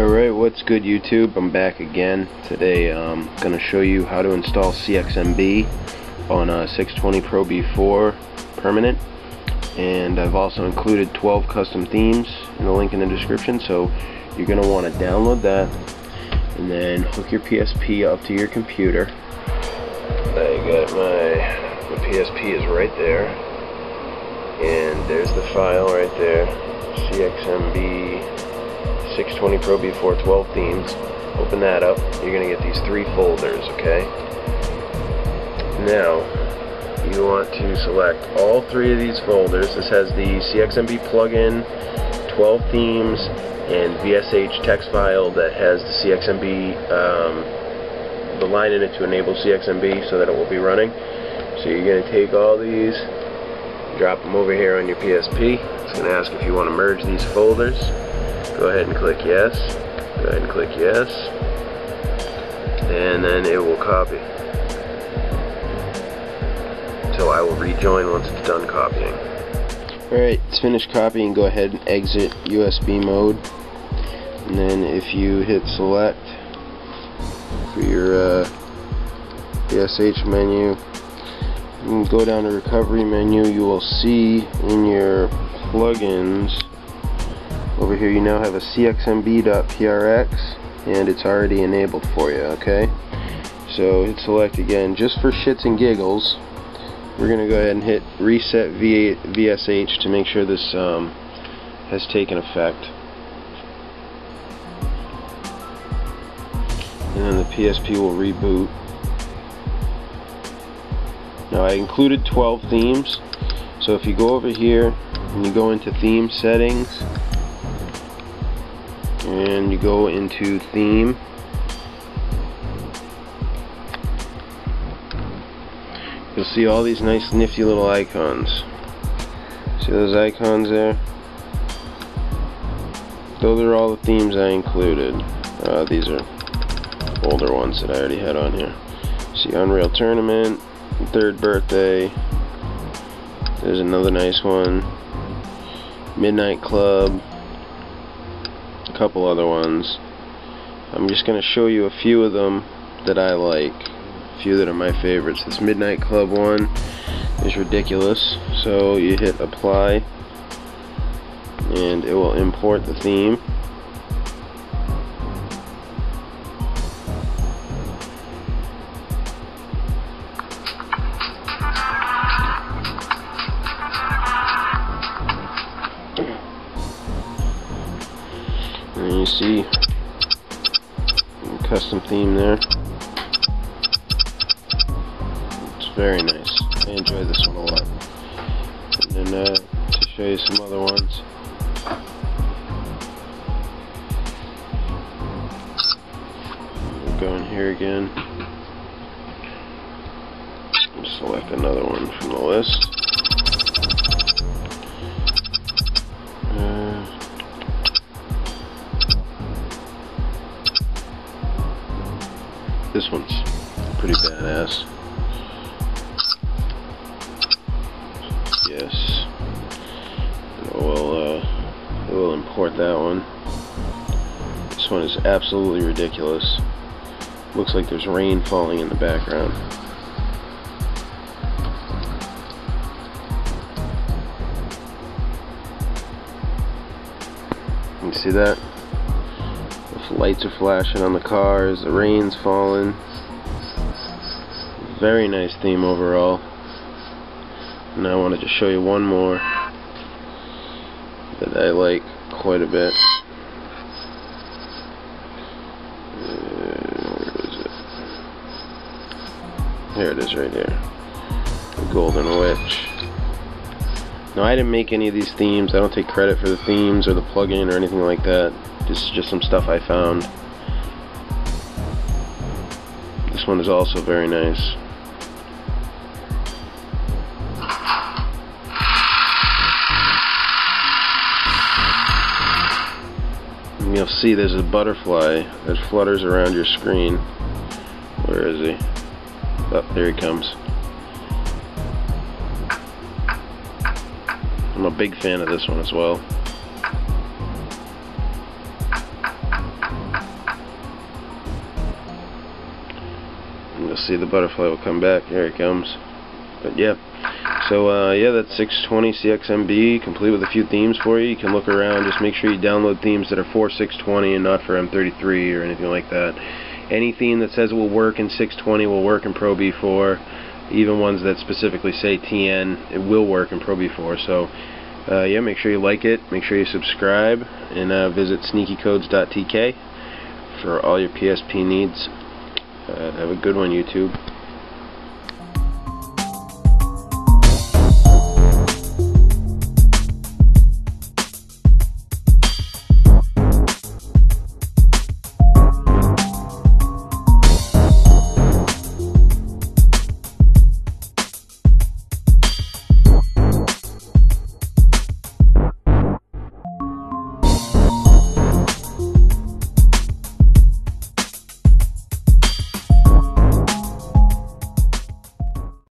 Alright, what's good YouTube? I'm back again. Today I'm going to show you how to install CXMB on a 620 Pro B4 permanent. And I've also included 12 custom themes in the link in the description. So you're going to want to download that and then hook your PSP up to your computer. I got my PSP is right there. And there's the file right there. CXMB 620 Pro B4 12 themes. Open that up. You're going to get these three folders, okay? Now, you want to select all three of these folders. This has the CXMB plugin, 12 themes, and VSH text file that has the CXMB, the line in it to enable CXMB so that it will be running. So you're going to take all these, drop them over here on your PSP. It's going to ask if you want to merge these folders. Go ahead and click yes. Go ahead and click yes. And then it will copy. So I will rejoin once it's done copying. Alright, it's finished copying. Go ahead and exit USB mode. And then if you hit select for your VSH menu, you can go down to recovery menu. You will see in your plugins over here you now have a CXMB.PRX and it's already enabled for you, okay? So hit select again. Just for shits and giggles, we're going to go ahead and hit reset VSH to make sure this has taken effect. And then the PSP will reboot. Now I included 12 themes, so if you go over here and you go into theme settings, and you go into theme, you'll see all these nice nifty little icons. See those icons there? Those are all the themes I included. These are older ones that I already had on here. See Unreal Tournament, Third Birthday, there's another nice one, Midnight Club, couple other ones. I'm just going to show you a few of them that I like, a few that are my favorites. This Midnight Club one is ridiculous. So you hit apply and it will import the theme. And you see a custom theme there. It's very nice. I enjoy this one a lot. And then to show you some other ones. We'll go in here again. We'll select another one from the list. This one's pretty badass. Yes. We'll import that one. This one is absolutely ridiculous. Looks like there's rain falling in the background. You see that? Lights are flashing on the cars, the rain's falling. Very nice theme overall. And I wanted to show you one more that I like quite a bit. Where is it? Here it is right here. The Golden Witch. Now I didn't make any of these themes. I don't take credit for the themes or the plugin or anything like that. This is just some stuff I found. This one is also very nice. And you'll see there's a butterfly that flutters around your screen. Where is he? Oh, there he comes. I'm a big fan of this one as well. see the butterfly will come back. Here it comes. But yeah. So yeah, that's 620 CXMB, complete with a few themes for you. You can look around, just make sure you download themes that are for 620 and not for M33 or anything like that. Any theme that says it will work in 620 will work in Pro B4. Even ones that specifically say TN, it will work in Pro B4. So yeah, make sure you like it, make sure you subscribe, and visit sneakycodes.tk for all your PSP needs. Have a good one, YouTube.